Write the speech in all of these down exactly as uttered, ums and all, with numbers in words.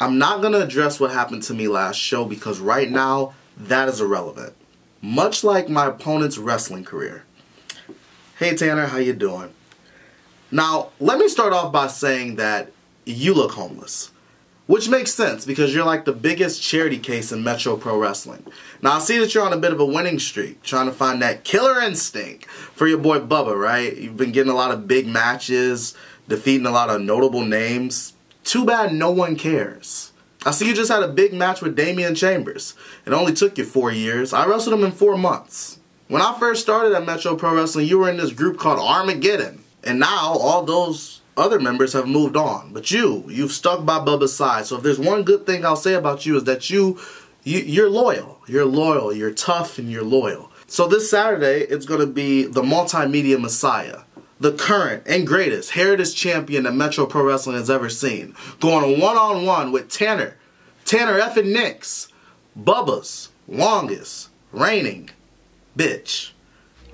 I'm not going to address what happened to me last show because right now, that is irrelevant. Much like my opponent's wrestling career. Hey Tanner, how you doing? Now, let me start off by saying that you look homeless. Which makes sense because you're like the biggest charity case in Metro Pro Wrestling. Now, I see that you're on a bit of a winning streak, trying to find that killer instinct for your boy Bubba, right? You've been getting a lot of big matches, defeating a lot of notable names. Too bad no one cares. I see you just had a big match with Damian Chambers. It only took you four years. I wrestled him in four months. When I first started at Metro Pro Wrestling, you were in this group called Armageddon. And now, all those other members have moved on, but you, you've stuck by Bubba's side. So if there's one good thing I'll say about you is that you, you you're loyal. You're loyal. You're tough and you're loyal. So this Saturday, it's going to be the Multimedia Messiah, the current and greatest Heritage Champion that Metro Pro Wrestling has ever seen, going one-on-one with Tanner, Tanner F and Nix, Bubba's longest reigning bitch.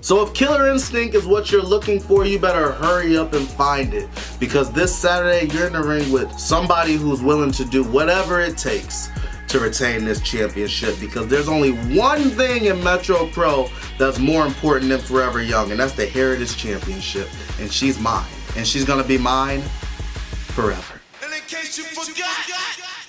So if Killer Instinct is what you're looking for, you better hurry up and find it. Because this Saturday, you're in the ring with somebody who's willing to do whatever it takes to retain this championship. Because there's only one thing in Metro Pro that's more important than Forever Young, and that's the Heritage Championship. And she's mine. And she's going to be mine forever. And in case you forgot...